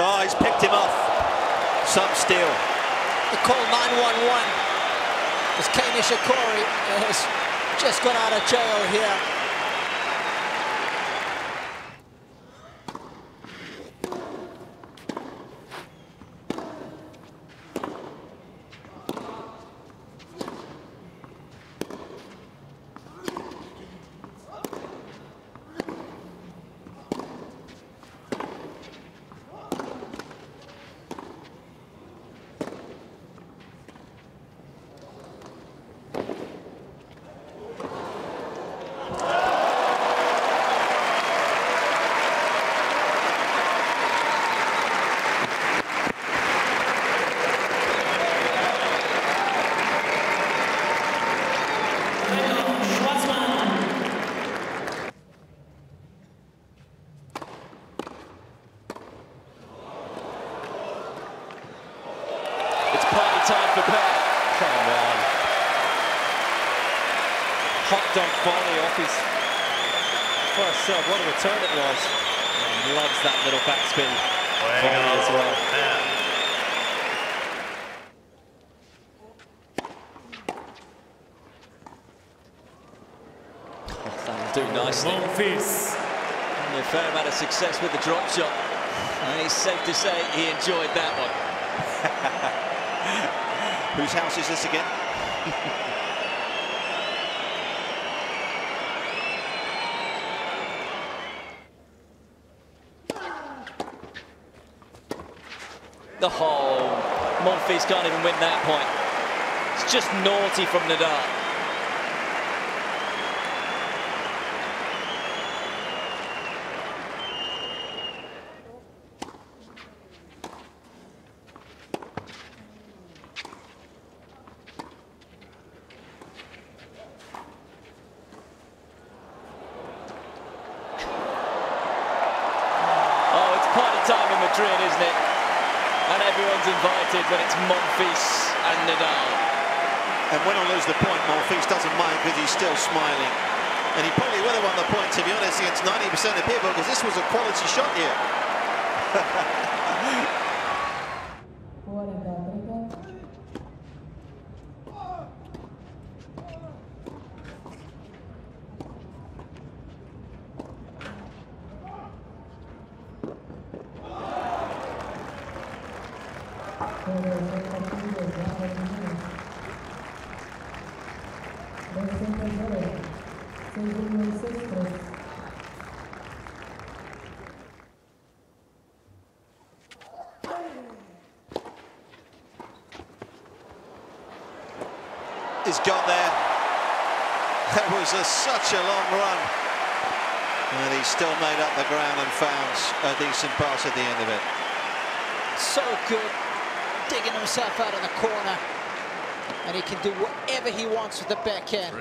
Oh, he's picked him off. Some steal. The call 9-1-1. As Kei Nishikori has just got out of jail here. Time for Pat. Come on. Hot dog volley off his first serve. What a return it was. And loves that little backspin volley as well. Yeah. That was doing nicely. Monfils. A fair amount of success with the drop shot. And it's safe to say he enjoyed that one. Whose house is this again? The whole Monfils can't even win that point. It's just naughty from Nadal. Time in Madrid, isn't it? And everyone's invited when it's Monfils and Nadal. And win or lose the point, Monfils doesn't mind because he's still smiling. And he probably would have won the point, to be honest, against 90% of people, because this was a quality shot here. He's got there. That was such a long run, and he still made up the ground and found a decent pass at the end of it. So good, digging himself out of the corner, and he can do whatever he wants with the backhand.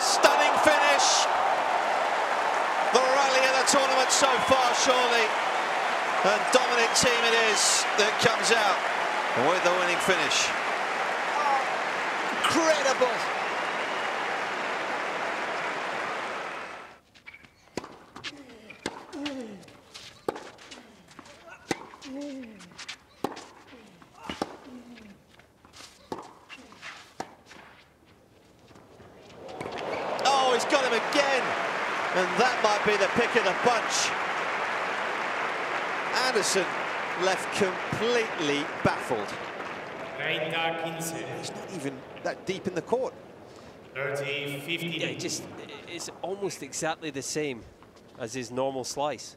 Stunning finish. The rally of the tournament so far, surely. And dominant team it is that comes out with the winning finish. Oh, incredible. He's got him again, and that might be the pick of the bunch. Anderson left completely baffled. He's not even that deep in the court. 30, 50. Yeah, it's almost exactly the same as his normal slice.